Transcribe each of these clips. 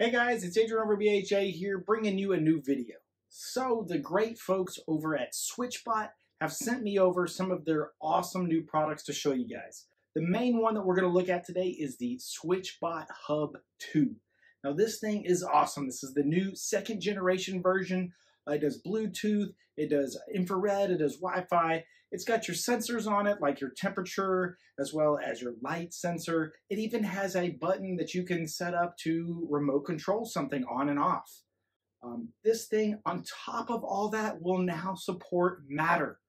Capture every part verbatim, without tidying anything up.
Hey guys, it's Adrian over B H A here, bringing you a new video. So the great folks over at SwitchBot have sent me over some of their awesome new products to show you guys. The main one that we're going to look at today is the SwitchBot Hub two. Now this thing is awesome. This is the new second generation version. It does Bluetooth, it does infrared, it does Wi-Fi. It's got your sensors on it, like your temperature, as well as your light sensor. It even has a button that you can set up to remote control something on and off. Um, this thing, on top of all that, will now support Matter,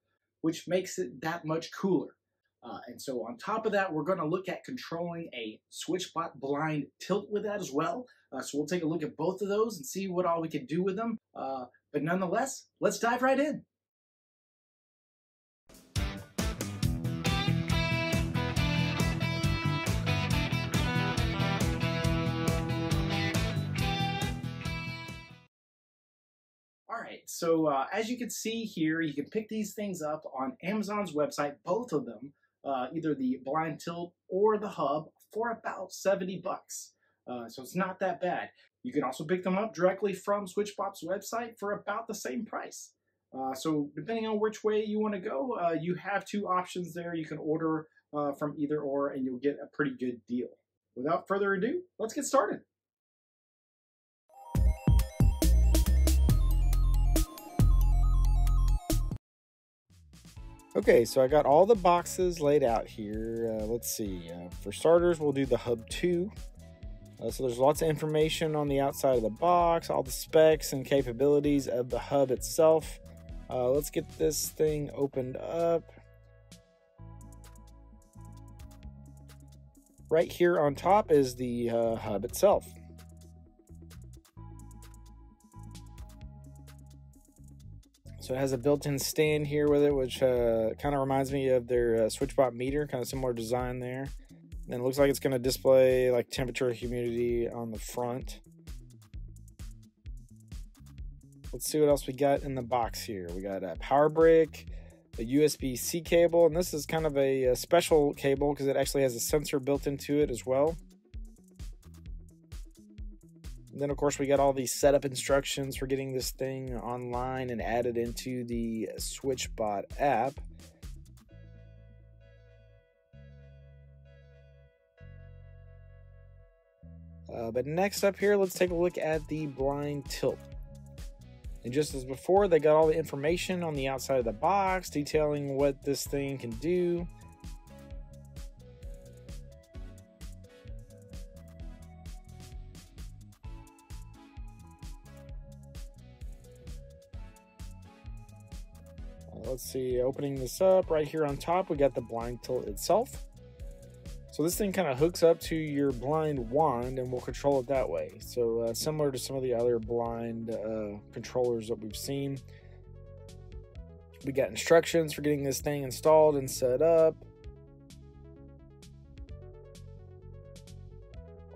which makes it that much cooler. Uh, and so on top of that, we're going to look at controlling a SwitchBot Blind Tilt with that as well. Uh, so we'll take a look at both of those and see what all we can do with them. Uh, But nonetheless, let's dive right in. All right, so uh, as you can see here, you can pick these things up on Amazon's website, both of them, uh, either the Blind Tilt or the Hub, for about seventy bucks. Uh, so it's not that bad. You can also pick them up directly from SwitchBot's website for about the same price. Uh, so depending on which way you want to go, uh, you have two options there. You can order uh, from either or, and you'll get a pretty good deal. Without further ado, let's get started. Okay, so I got all the boxes laid out here. Uh, let's see. Uh, for starters, we'll do the Hub two. Uh, so there's lots of information on the outside of the box, all the specs and capabilities of the Hub itself. Uh, let's get this thing opened up. Right here on top is the uh, Hub itself. So it has a built-in stand here with it, which uh, kind of reminds me of their uh, SwitchBot Meter, kind of similar design there. And it looks like it's going to display like temperature, humidity on the front. Let's see what else we got in the box here. We got a power brick, a U S B C cable, and this is kind of a, a special cable because it actually has a sensor built into it as well. And then of course we got all these setup instructions for getting this thing online and added into the SwitchBot app. Uh, but next up here, let's take a look at the Blind Tilt. And just as before, they got all the information on the outside of the box, detailing what this thing can do. Uh, let's see, opening this up, right here on top, we got the Blind Tilt itself. So this thing kind of hooks up to your blind wand and we'll control it that way. So uh, similar to some of the other blind uh, controllers that we've seen. We got instructions for getting this thing installed and set up.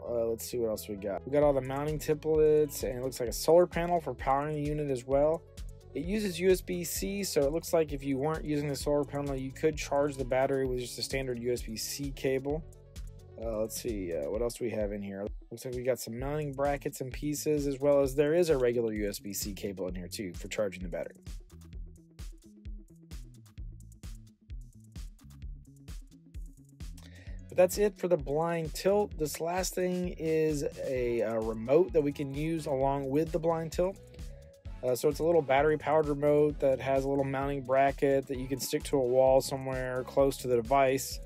Uh, let's see what else we got. We got all the mounting templates and it looks like a solar panel for powering the unit as well. It uses U S B C, so it looks like if you weren't using the solar panel, you could charge the battery with just a standard U S B C cable. Uh, let's see, uh, what else do we have in here? Looks like we got some mounting brackets and pieces, as well as there is a regular U S B C cable in here too for charging the battery. But that's it for the Blind Tilt. This last thing is a, a remote that we can use along with the Blind Tilt. Uh, so it's a little battery-powered remote that has a little mounting bracket that you can stick to a wall somewhere close to the device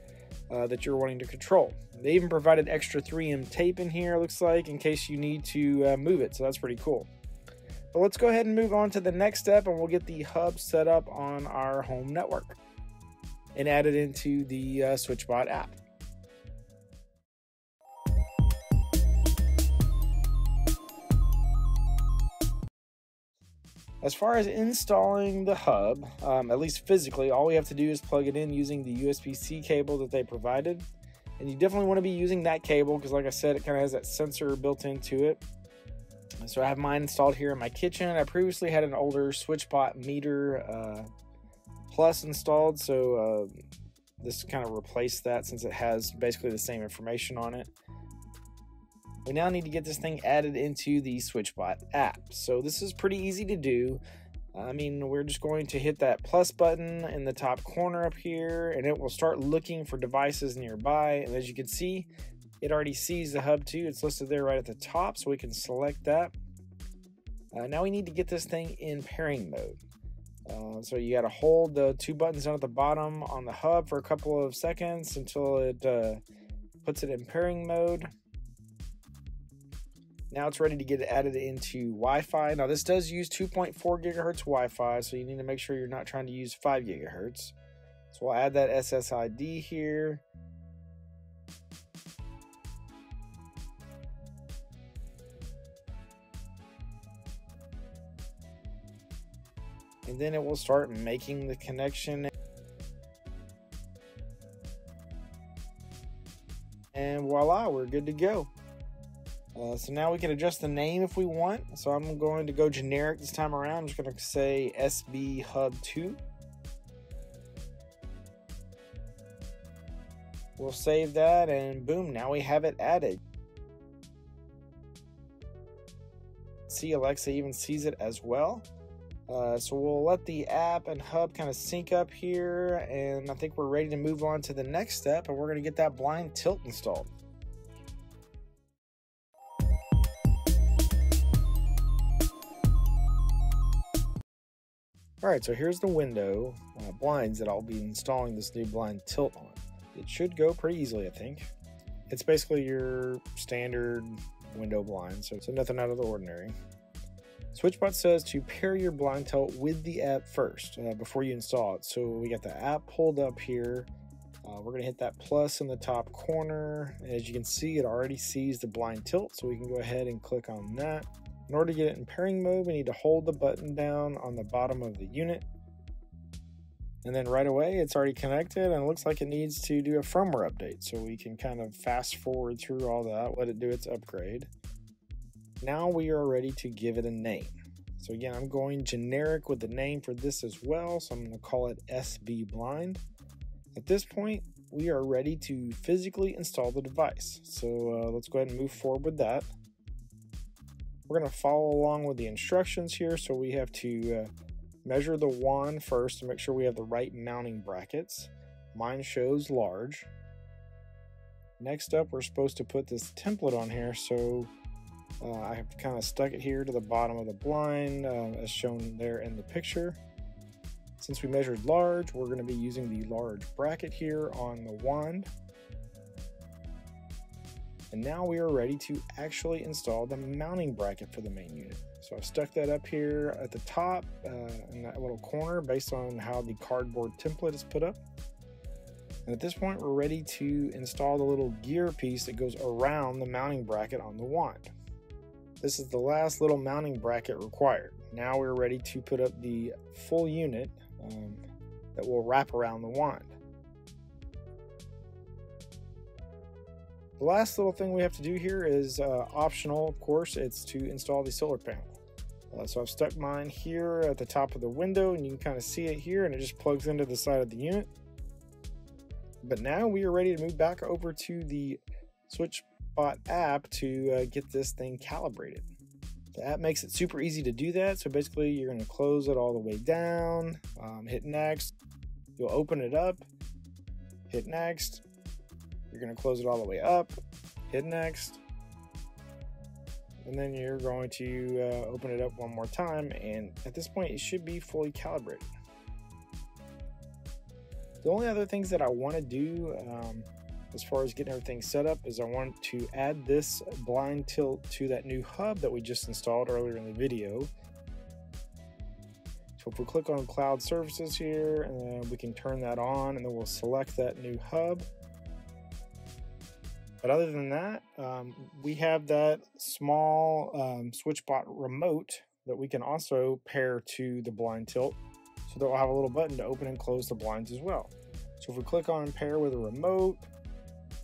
uh, that you're wanting to control. They even provided extra three M tape in here, looks like, in case you need to uh, move it, so that's pretty cool. But let's go ahead and move on to the next step, and we'll get the Hub set up on our home network and added into the uh, SwitchBot app. As far as installing the Hub, um, at least physically, all we have to do is plug it in using the U S B C cable that they provided. And you definitely want to be using that cable because, like I said, it kind of has that sensor built into it. So I have mine installed here in my kitchen. I previously had an older SwitchBot Meter uh, Plus installed, so uh, this kind of replaced that since it has basically the same information on it. We now need to get this thing added into the SwitchBot app. So this is pretty easy to do. I mean, we're just going to hit that plus button in the top corner up here, and it will start looking for devices nearby. And as you can see, it already sees the Hub two. It's listed there right at the top, so we can select that. Uh, now we need to get this thing in pairing mode. Uh, so you got to hold the two buttons down at the bottom on the hub for a couple of seconds until it uh, puts it in pairing mode. Now it's ready to get it added into Wi-Fi. Now this does use two point four gigahertz Wi-Fi, so you need to make sure you're not trying to use five gigahertz. So we'll add that S S I D here. And then it will start making the connection. And voila, we're good to go. Uh, so now we can adjust the name if we want. So I'm going to go generic this time around. I'm just going to say S B Hub two. We'll save that and boom, now we have it added. See, Alexa even sees it as well. Uh, so we'll let the app and hub kind of sync up here. And I think we're ready to move on to the next step. And we're going to get that blind tilt installed. Alright, so here's the window uh, blinds that I'll be installing this new blind tilt on. It should go pretty easily, I think. It's basically your standard window blind, so, so nothing out of the ordinary. SwitchBot says to pair your blind tilt with the app first uh, before you install it. So we got the app pulled up here. Uh, we're going to hit that plus in the top corner. As you can see, it already sees the blind tilt, so we can go ahead and click on that. In order to get it in pairing mode, we need to hold the button down on the bottom of the unit. And then right away, it's already connected and it looks like it needs to do a firmware update. So we can kind of fast forward through all that, let it do its upgrade. Now we are ready to give it a name. So again, I'm going generic with the name for this as well. So I'm going to call it S B Blind. At this point, we are ready to physically install the device. So uh, let's go ahead and move forward with that. We're going to follow along with the instructions here, so we have to uh, measure the wand first to make sure we have the right mounting brackets. Mine shows large. Next up, we're supposed to put this template on here, so uh, I have kind of stuck it here to the bottom of the blind uh, as shown there in the picture. Since we measured large, we're going to be using the large bracket here on the wand. And now we are ready to actually install the mounting bracket for the main unit. So I've stuck that up here at the top uh, in that little corner based on how the cardboard template is put up. And at this point, we're ready to install the little gear piece that goes around the mounting bracket on the wand. This is the last little mounting bracket required. Now we're ready to put up the full unit um, that will wrap around the wand. The last little thing we have to do here is uh, optional, of course. It's to install the solar panel. Uh, so I've stuck mine here at the top of the window, and you can kind of see it here, and it just plugs into the side of the unit. But now we are ready to move back over to the SwitchBot app to uh, get this thing calibrated. The app makes it super easy to do that. So basically, you're going to close it all the way down, um, hit next. You'll open it up, hit next. You're going to close it all the way up, hit next, and then you're going to uh, open it up one more time, and at this point it should be fully calibrated. The only other things that I want to do um, as far as getting everything set up is I want to add this blind tilt to that new hub that we just installed earlier in the video. So if we click on Cloud Services here, and then we can turn that on, and then we'll select that new hub. But other than that, um, we have that small um, SwitchBot remote that we can also pair to the blind tilt. So that we'll have a little button to open and close the blinds as well. So if we click on pair with a remote,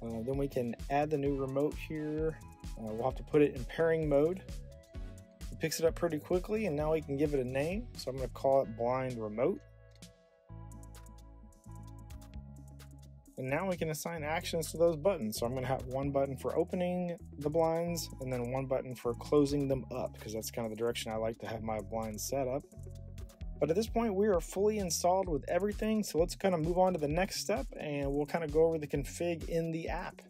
uh, then we can add the new remote here. Uh, we'll have to put it in pairing mode. It picks it up pretty quickly, and now we can give it a name. So I'm going to call it blind remote. And now we can assign actions to those buttons. So I'm going to have one button for opening the blinds and then one button for closing them up, because that's kind of the direction I like to have my blinds set up. But at this point, we are fully installed with everything. So let's kind of move on to the next step and we'll kind of go over the config in the app.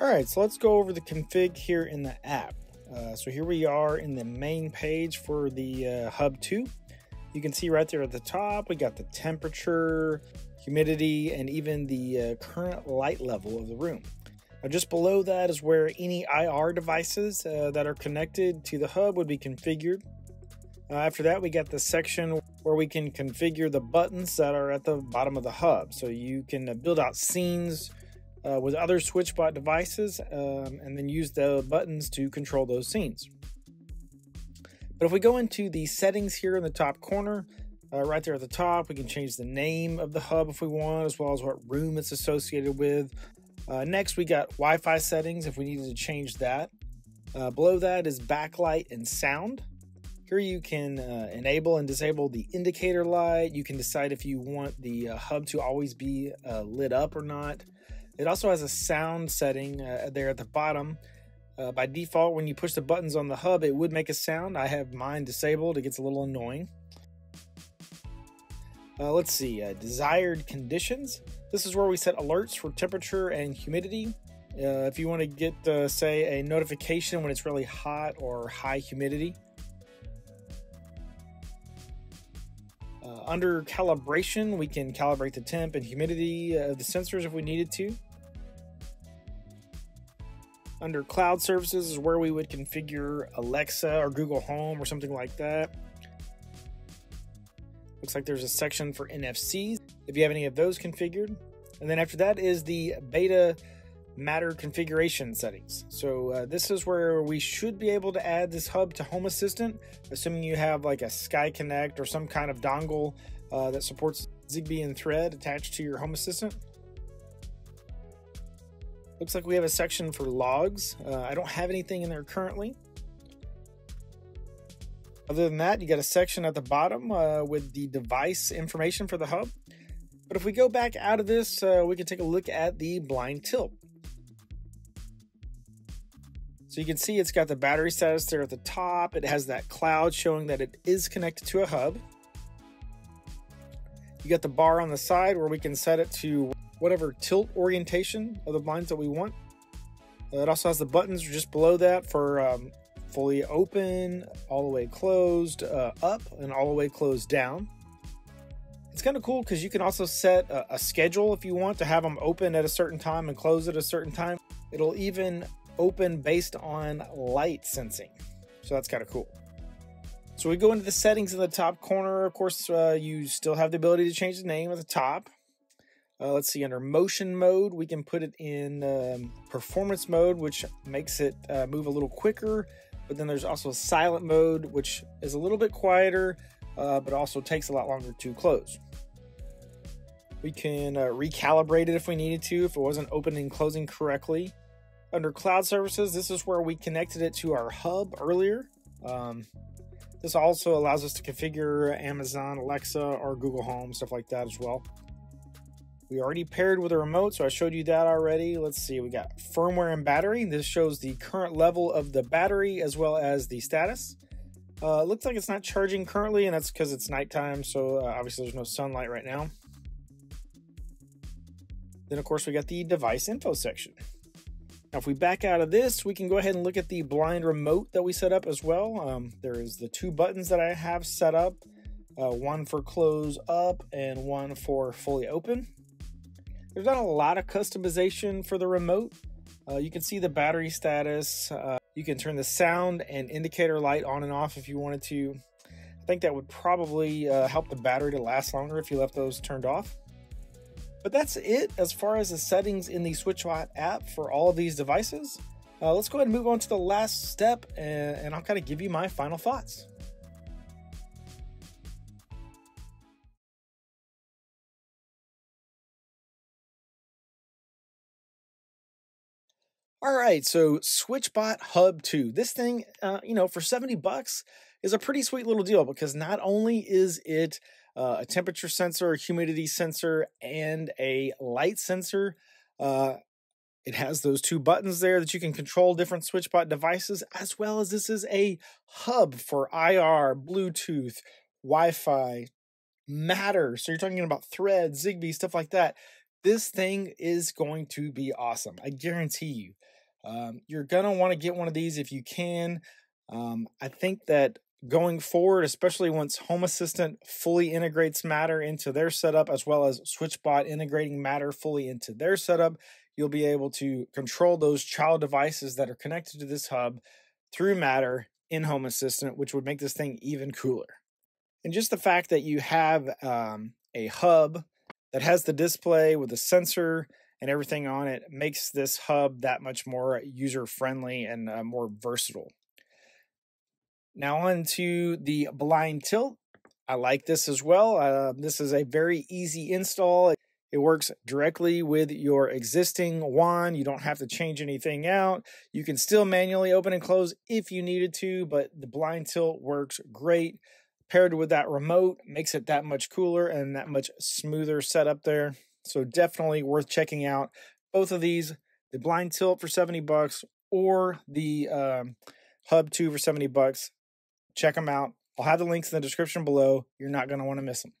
All right, so let's go over the config here in the app. Uh, so here we are in the main page for the uh, Hub two. You can see right there at the top, we got the temperature, humidity, and even the uh, current light level of the room. Now just below that is where any I R devices uh, that are connected to the hub would be configured. Uh, after that, we got the section where we can configure the buttons that are at the bottom of the hub. So you can uh, build out scenes Uh, with other SwitchBot devices um, and then use the buttons to control those scenes. But if we go into the settings here in the top corner, uh, right there at the top, we can change the name of the hub if we want, as well as what room it's associated with. Uh, next, we got Wi-Fi settings if we needed to change that. Uh, below that is backlight and sound. Here you can uh, enable and disable the indicator light. You can decide if you want the uh, hub to always be uh, lit up or not. It also has a sound setting uh, there at the bottom. Uh, by default, when you push the buttons on the hub, it would make a sound. I have mine disabled. It gets a little annoying. Uh, let's see, uh, desired conditions. This is where we set alerts for temperature and humidity. Uh, if you want to get, uh, say, a notification when it's really hot or high humidity. Uh, under calibration, we can calibrate the temp and humidity of the sensors if we needed to. Under cloud services is where we would configure Alexa or Google Home or something like that. Looks like there's a section for N F Cs if you have any of those configured. And then after that is the beta Matter configuration settings. So uh, this is where we should be able to add this hub to Home Assistant, assuming you have like a Sky Connect or some kind of dongle uh, that supports Zigbee and Thread attached to your Home Assistant. Looks like we have a section for logs. Uh, I don't have anything in there currently. Other than that, you got a section at the bottom uh, with the device information for the hub. But if we go back out of this, uh, we can take a look at the blind tilt. So you can see it's got the battery status there at the top. It has that cloud showing that it is connected to a hub. You got the bar on the side where we can set it to whatever tilt orientation of the blinds that we want. It also has the buttons just below that for um, fully open, all the way closed uh, up, and all the way closed down. It's kind of cool because you can also set a, a schedule if you want to have them open at a certain time and close at a certain time. It'll even open based on light sensing. So that's kind of cool. So we go into the settings in the top corner. Of course, uh, you still have the ability to change the name at the top. Uh, let's see, under motion mode, we can put it in um, performance mode, which makes it uh, move a little quicker. But then there's also silent mode, which is a little bit quieter, uh, but also takes a lot longer to close. We can uh, recalibrate it if we needed to, if it wasn't opening and closing correctly. Under cloud services, this is where we connected it to our hub earlier. Um, this also allows us to configure Amazon, Alexa, or Google Home, stuff like that as well. We already paired with a remote, so I showed you that already. Let's see, we got firmware and battery. This shows the current level of the battery as well as the status. Uh, looks like it's not charging currently, and that's because it's nighttime, so uh, obviously there's no sunlight right now. Then, of course, we got the device info section. Now, if we back out of this, we can go ahead and look at the blind remote that we set up as well. Um, there is the two buttons that I have set up, uh, one for close up and one for fully open. There's not a lot of customization for the remote. Uh, you can see the battery status. Uh, you can turn the sound and indicator light on and off if you wanted to. I think that would probably uh, help the battery to last longer if you left those turned off. But that's it as far as the settings in the SwitchBot app for all of these devices. Uh, let's go ahead and move on to the last step, and, and I'll kind of give you my final thoughts. All right, so SwitchBot Hub two. This thing, uh, you know, for seventy bucks is a pretty sweet little deal because not only is it uh, a temperature sensor, a humidity sensor, and a light sensor, uh, it has those two buttons there that you can control different SwitchBot devices, as well as this is a hub for I R, Bluetooth, Wi-Fi, Matter. So you're talking about Thread, Zigbee, stuff like that. This thing is going to be awesome. I guarantee you. Um, you're going to want to get one of these if you can. Um, I think that going forward, especially once Home Assistant fully integrates Matter into their setup, as well as SwitchBot integrating Matter fully into their setup, you'll be able to control those child devices that are connected to this hub through Matter in Home Assistant, which would make this thing even cooler. And just the fact that you have um, a hub that has the display with a sensor and everything on it makes this hub that much more user-friendly and uh, more versatile. Now on to the Blind Tilt. I like this as well. Uh, this is a very easy install. It works directly with your existing wand. You don't have to change anything out. You can still manually open and close if you needed to, but the Blind Tilt works great. Paired with that remote, makes it that much cooler and that much smoother setup there. So definitely worth checking out both of these, the Blind Tilt for seventy bucks or the um, Hub two for seventy bucks. Check them out. I'll have the links in the description below. You're not going to want to miss them.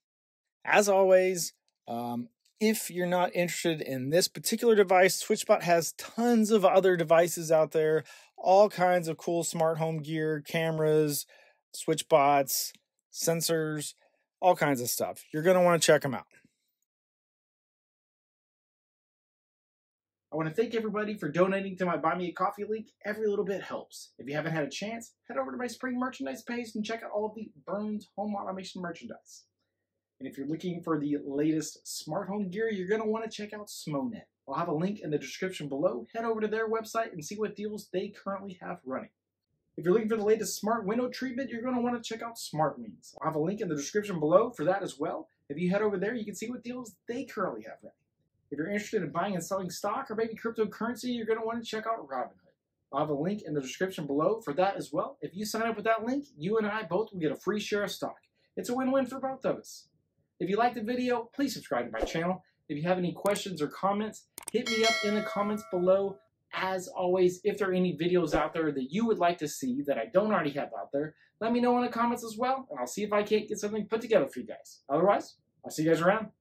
As always, um, if you're not interested in this particular device, SwitchBot has tons of other devices out there, all kinds of cool smart home gear, cameras, SwitchBots, sensors, all kinds of stuff. You're going to want to check them out. I want to thank everybody for donating to my Buy Me a Coffee link. Every little bit helps. If you haven't had a chance, head over to my Spring merchandise page and check out all of the Burns Home Automation merchandise. And if you're looking for the latest smart home gear, you're going to want to check out Smonet. I'll have a link in the description below. Head over to their website and see what deals they currently have running. If you're looking for the latest smart window treatment, you're going to want to check out Smart Means. I'll have a link in the description below for that as well. If you head over there, you can see what deals they currently have running. If you're interested in buying and selling stock or maybe cryptocurrency, you're going to want to check out Robinhood. I'll have a link in the description below for that as well. If you sign up with that link, you and I both will get a free share of stock. It's a win-win for both of us. If you like the video, please subscribe to my channel. If you have any questions or comments, hit me up in the comments below. As always, if there are any videos out there that you would like to see that I don't already have out there, let me know in the comments as well, and I'll see if I can't get something put together for you guys. Otherwise, I'll see you guys around.